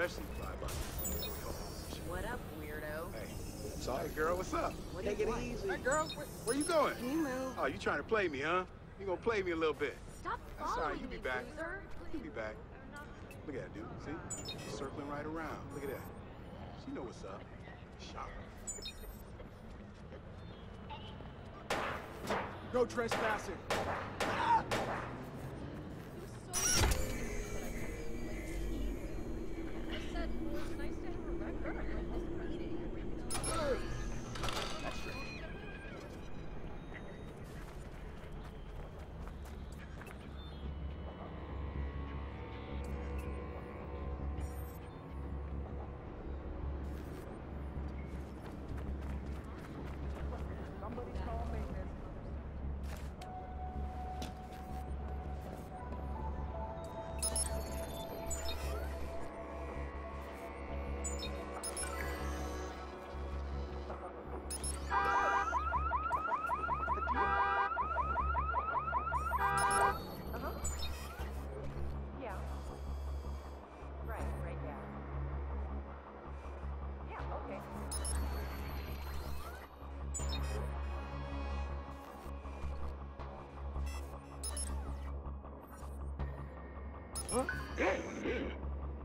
especially flyby. What up, weirdo? Hey, sorry, girl, what's up? What do you want? Take it easy. Hey, girl, where you going? Can you move? Oh, you trying to play me, huh? You gonna play me a little bit. Stop following me, you be back. Loser. You be back. Look at that, dude. See? She's circling right around. Look at that. She know what's up. Shocker. No trespassing. Ah! Huh?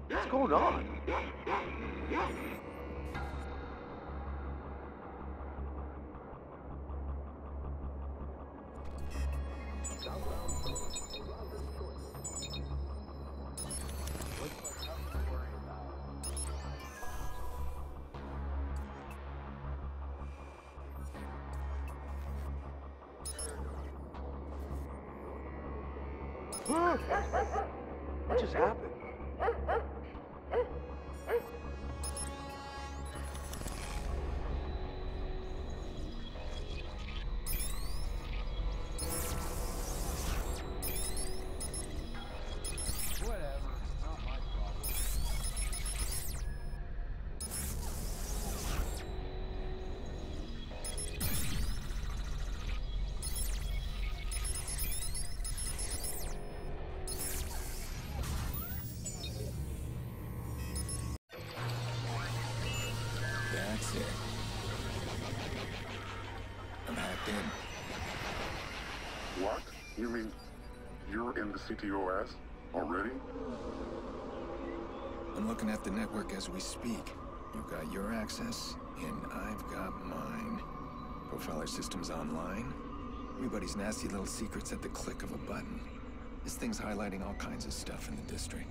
What's going on? What just happened? That's it. I'm hacked in. What? You mean you're in the CTOS already? I'm looking at the network as we speak. You've got your access, and I've got mine. Profiler system's online. Everybody's nasty little secrets at the click of a button. This thing's highlighting all kinds of stuff in the district.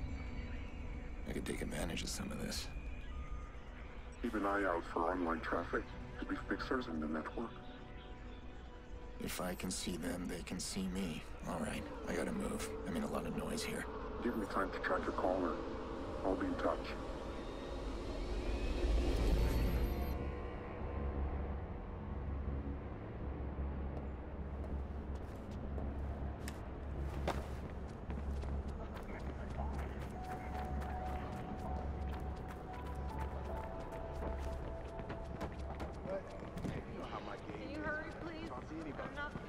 I could take advantage of some of this. Keep an eye out for online traffic. Could be fixers in the network. If I can see them, they can see me. All right, I gotta move. I mean, a lot of noise here. Give me time to track your caller. I'll be in touch. Anybody.